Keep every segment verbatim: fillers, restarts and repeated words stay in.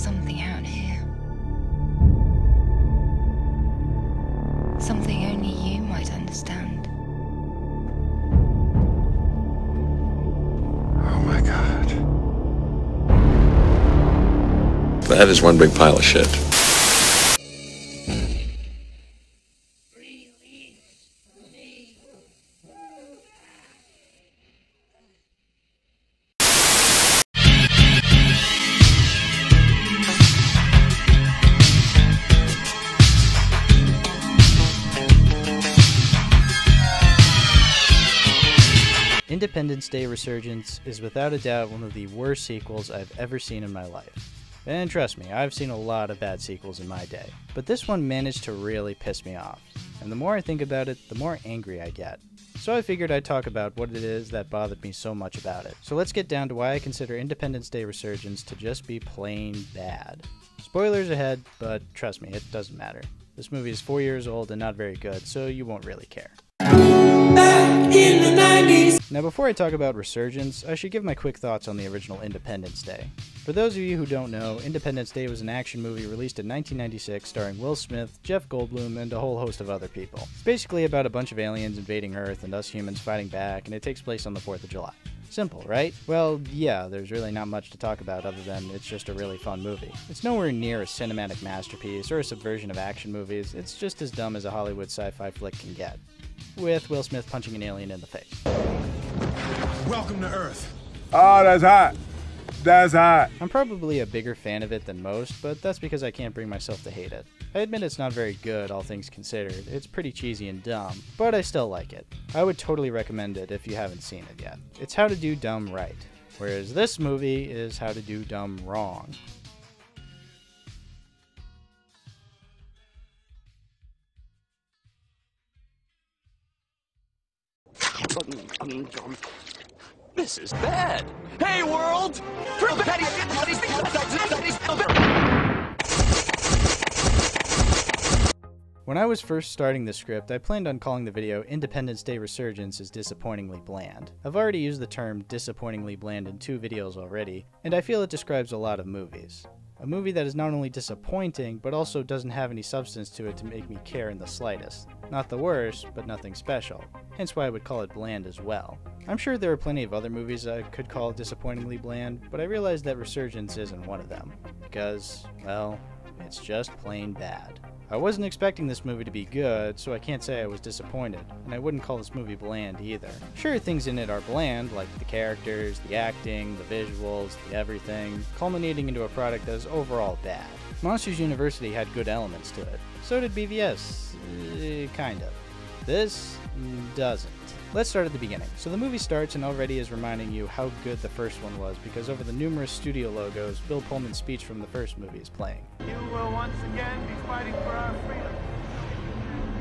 something out here. Something only you might understand. Oh my God. That is one big pile of shit. Independence Day Resurgence is without a doubt one of the worst sequels I've ever seen in my life. And trust me, I've seen a lot of bad sequels in my day. But this one managed to really piss me off. And the more I think about it, the more angry I get. So I figured I'd talk about what it is that bothered me so much about it. So let's get down to why I consider Independence Day Resurgence to just be plain bad. Spoilers ahead, but trust me, it doesn't matter. This movie is four years old and not very good, so you won't really care. Back in the nineties. Now before I talk about Resurgence, I should give my quick thoughts on the original Independence Day. For those of you who don't know, Independence Day was an action movie released in nineteen ninety-six starring Will Smith, Jeff Goldblum, and a whole host of other people. It's basically about a bunch of aliens invading Earth and us humans fighting back, and it takes place on the fourth of July. Simple, right? Well, yeah, there's really not much to talk about other than it's just a really fun movie. It's nowhere near a cinematic masterpiece or a subversion of action movies, it's just as dumb as a Hollywood sci-fi flick can get. With Will Smith punching an alien in the face. Welcome to Earth. Oh, that's hot. That's hot. I'm probably a bigger fan of it than most, but that's because I can't bring myself to hate it. I admit it's not very good, all things considered. It's pretty cheesy and dumb, but I still like it. I would totally recommend it if you haven't seen it yet. It's how to do dumb right, whereas this movie is how to do dumb wrong. This is bad. Hey, world! When I was first starting the script, I planned on calling the video Independence Day Resurgence is disappointingly bland. I've already used the term disappointingly bland in two videos already, and I feel it describes a lot of movies. A movie that is not only disappointing, but also doesn't have any substance to it to make me care in the slightest. Not the worst, but nothing special. Hence why I would call it bland as well. I'm sure there are plenty of other movies I could call disappointingly bland, but I realized that Resurgence isn't one of them. Because, well, it's just plain bad. I wasn't expecting this movie to be good, so I can't say I was disappointed, and I wouldn't call this movie bland either. Sure, things in it are bland, like the characters, the acting, the visuals, the everything, culminating into a product that is overall bad. Monsters University had good elements to it. So did B V S. Uh, kind of. This doesn't. Let's start at the beginning. So the movie starts and already is reminding you how good the first one was because over the numerous studio logos, Bill Pullman's speech from the first movie is playing. You will once again be fighting for our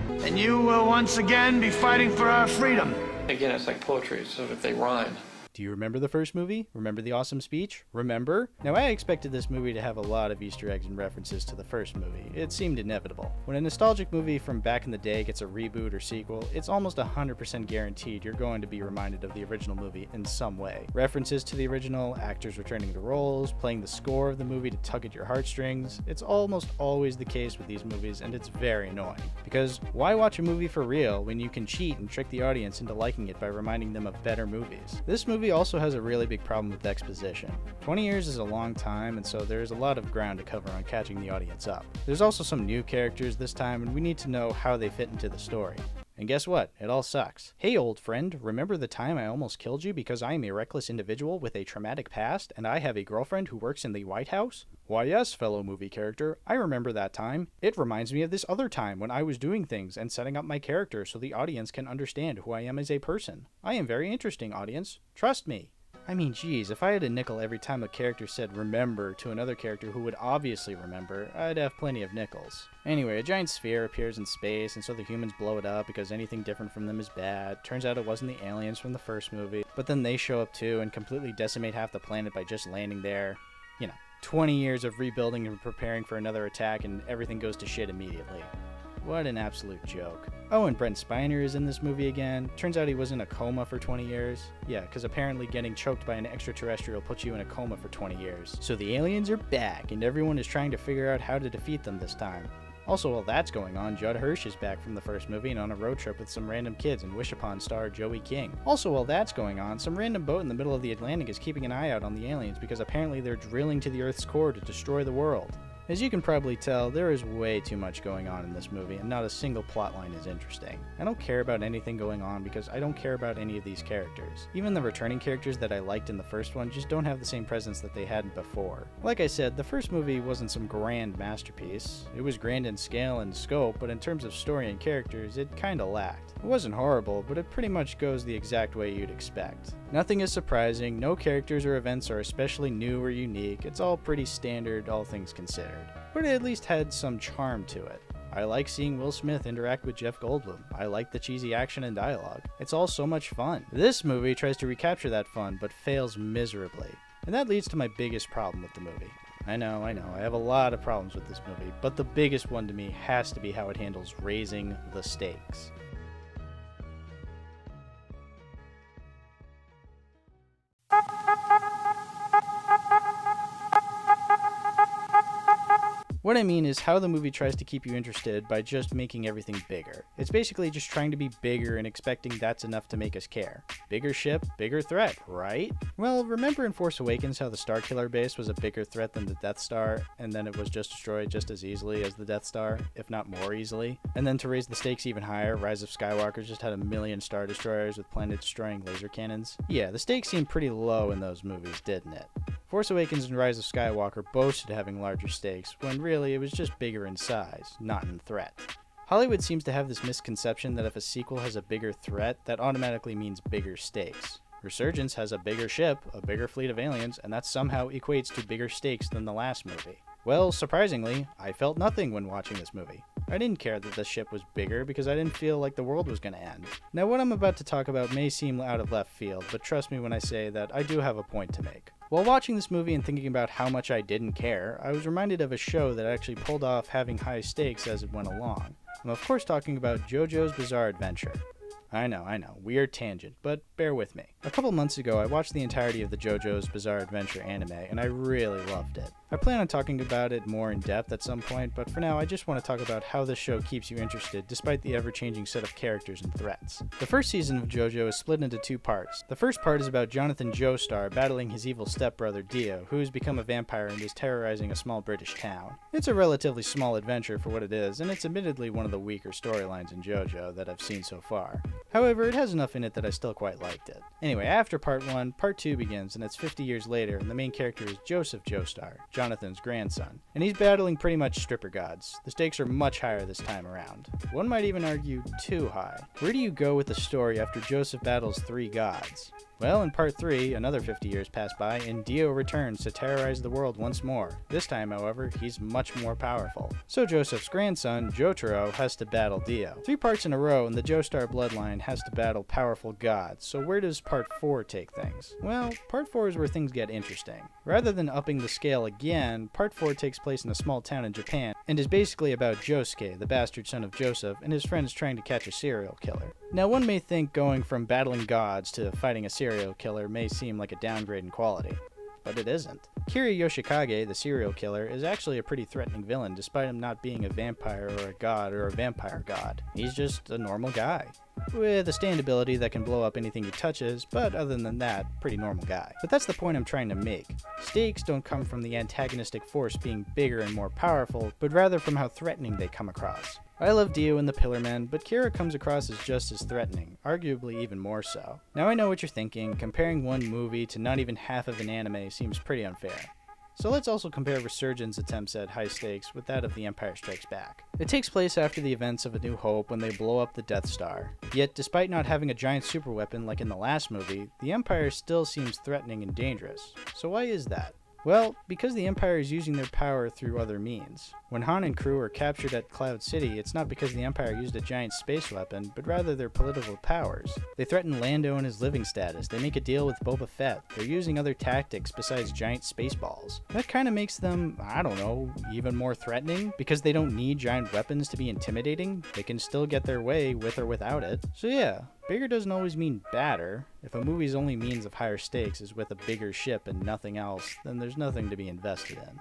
freedom. And you will once again be fighting for our freedom. Again, it's like poetry, so if they rhyme. Do you remember the first movie? Remember the awesome speech? Remember? Now I expected this movie to have a lot of Easter eggs and references to the first movie. It seemed inevitable. When a nostalgic movie from back in the day gets a reboot or sequel, it's almost one hundred percent guaranteed you're going to be reminded of the original movie in some way. References to the original, actors returning to roles, playing the score of the movie to tug at your heartstrings. It's almost always the case with these movies and it's very annoying. Because why watch a movie for real when you can cheat and trick the audience into liking it by reminding them of better movies? This movie The movie also has a really big problem with exposition. twenty years is a long time, and so there is a lot of ground to cover on catching the audience up. There's also some new characters this time, and we need to know how they fit into the story. And guess what? It all sucks. Hey old friend, remember the time I almost killed you because I am a reckless individual with a traumatic past and I have a girlfriend who works in the White House? Why yes, fellow movie character, I remember that time. It reminds me of this other time when I was doing things and setting up my character so the audience can understand who I am as a person. I am very interesting, audience. Trust me. I mean, geez, if I had a nickel every time a character said remember to another character who would obviously remember, I'd have plenty of nickels. Anyway, a giant sphere appears in space, and so the humans blow it up because anything different from them is bad. Turns out it wasn't the aliens from the first movie, but then they show up too and completely decimate half the planet by just landing there. You know, twenty years of rebuilding and preparing for another attack, and everything goes to shit immediately. What an absolute joke. Oh, and Brent Spiner is in this movie again. Turns out he was in a coma for twenty years. Yeah, because apparently getting choked by an extraterrestrial puts you in a coma for twenty years. So the aliens are back, and everyone is trying to figure out how to defeat them this time. Also, while that's going on, Judd Hirsch is back from the first movie and on a road trip with some random kids and wish upon star Joey King. Also, while that's going on, some random boat in the middle of the Atlantic is keeping an eye out on the aliens because apparently they're drilling to the Earth's core to destroy the world. As you can probably tell, there is way too much going on in this movie, and not a single plotline is interesting. I don't care about anything going on because I don't care about any of these characters. Even the returning characters that I liked in the first one just don't have the same presence that they had before. Like I said, the first movie wasn't some grand masterpiece. It was grand in scale and scope, but in terms of story and characters, it kinda lacked. It wasn't horrible, but it pretty much goes the exact way you'd expect. Nothing is surprising, no characters or events are especially new or unique, it's all pretty standard, all things considered. But it at least had some charm to it. I like seeing Will Smith interact with Jeff Goldblum. I like the cheesy action and dialogue. It's all so much fun. This movie tries to recapture that fun, but fails miserably. And that leads to my biggest problem with the movie. I know, I know, I have a lot of problems with this movie, but the biggest one to me has to be how it handles raising the stakes. What I mean is how the movie tries to keep you interested by just making everything bigger. It's basically just trying to be bigger and expecting that's enough to make us care. Bigger ship, bigger threat, right? Well, remember in Force Awakens how the Starkiller base was a bigger threat than the Death Star, and then it was just destroyed just as easily as the Death Star, if not more easily? And then to raise the stakes even higher, Rise of Skywalker just had a million Star Destroyers with planet-destroying laser cannons. Yeah, the stakes seemed pretty low in those movies, didn't it? Force Awakens and Rise of Skywalker boasted having larger stakes, when really it was just bigger in size, not in threat. Hollywood seems to have this misconception that if a sequel has a bigger threat, that automatically means bigger stakes. Resurgence has a bigger ship, a bigger fleet of aliens, and that somehow equates to bigger stakes than the last movie. Well, surprisingly, I felt nothing when watching this movie. I didn't care that the ship was bigger because I didn't feel like the world was going to end. Now, what I'm about to talk about may seem out of left field, but trust me when I say that I do have a point to make. While watching this movie and thinking about how much I didn't care, I was reminded of a show that actually pulled off having high stakes as it went along. I'm of course talking about JoJo's Bizarre Adventure. I know, I know, weird tangent, but bear with me. A couple months ago, I watched the entirety of the JoJo's Bizarre Adventure anime, and I really loved it. I plan on talking about it more in depth at some point, but for now, I just want to talk about how this show keeps you interested despite the ever-changing set of characters and threats. The first season of JoJo is split into two parts. The first part is about Jonathan Joestar battling his evil stepbrother Dio, who has become a vampire and is terrorizing a small British town. It's a relatively small adventure for what it is, and it's admittedly one of the weaker storylines in JoJo that I've seen so far. However, it has enough in it that I still quite liked it. Anyway, after part one, part two begins, and it's fifty years later, and the main character is Joseph Joestar, Jonathan's grandson, and he's battling pretty much stripper gods. The stakes are much higher this time around. One might even argue too high. Where do you go with the story after Joseph battles three gods? Well, in part three, another fifty years pass by, and Dio returns to terrorize the world once more. This time, however, he's much more powerful. So Joseph's grandson, Jotaro, has to battle Dio. Three parts in a row, and the Joestar bloodline has to battle powerful gods, so where does part four take things? Well, part four is where things get interesting. Rather than upping the scale again, part four takes place in a small town in Japan, and is basically about Josuke, the bastard son of Joseph, and his friends trying to catch a serial killer. Now, one may think going from battling gods to fighting a serial serial killer may seem like a downgrade in quality, but it isn't. Kira Yoshikage, the serial killer, is actually a pretty threatening villain despite him not being a vampire or a god or a vampire god. He's just a normal guy, with a stand ability that can blow up anything he touches, but other than that, pretty normal guy. But that's the point I'm trying to make. Stakes don't come from the antagonistic force being bigger and more powerful, but rather from how threatening they come across. I love Dio and the Pillar Men, but Kira comes across as just as threatening, arguably even more so. Now I know what you're thinking, comparing one movie to not even half of an anime seems pretty unfair. So let's also compare Resurgence's attempts at high stakes with that of The Empire Strikes Back. It takes place after the events of A New Hope when they blow up the Death Star. Yet, despite not having a giant superweapon like in the last movie, the Empire still seems threatening and dangerous. So why is that? Well, because the Empire is using their power through other means. When Han and crew are captured at Cloud City, it's not because the Empire used a giant space weapon, but rather their political powers. They threaten Lando and his living status, they make a deal with Boba Fett, they're using other tactics besides giant space balls. That kinda makes them, I don't know, even more threatening, because they don't need giant weapons to be intimidating, they can still get their way with or without it. So yeah. Bigger doesn't always mean badder. If a movie's only means of higher stakes is with a bigger ship and nothing else, then there's nothing to be invested in.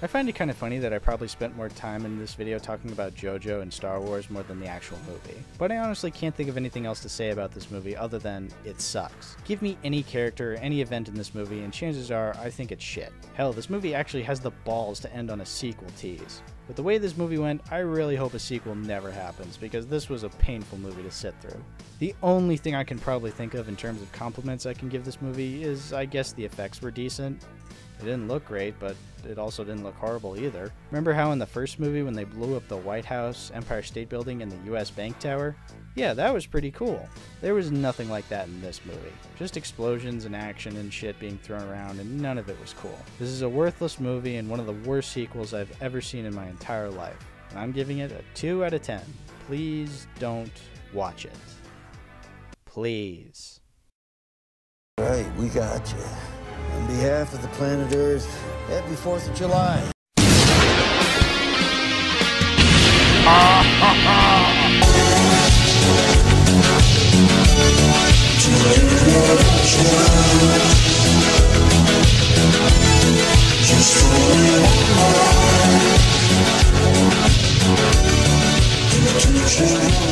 I find it kind of funny that I probably spent more time in this video talking about JoJo and Star Wars more than the actual movie. But I honestly can't think of anything else to say about this movie other than it sucks. Give me any character, any event in this movie, and chances are I think it's shit. Hell, this movie actually has the balls to end on a sequel tease. But the way this movie went, I really hope a sequel never happens, because this was a painful movie to sit through. The only thing I can probably think of in terms of compliments I can give this movie is, I guess the effects were decent. It didn't look great, but it also didn't look horrible either. Remember how in the first movie when they blew up the White House, Empire State Building, and the U S Bank Tower? Yeah, that was pretty cool. There was nothing like that in this movie. Just explosions and action and shit being thrown around, and none of it was cool. This is a worthless movie and one of the worst sequels I've ever seen in my entire life. And I'm giving it a two out of ten. Please don't watch it. Please. All right, we got you. On behalf of the planet Earth, happy fourth of July. Just for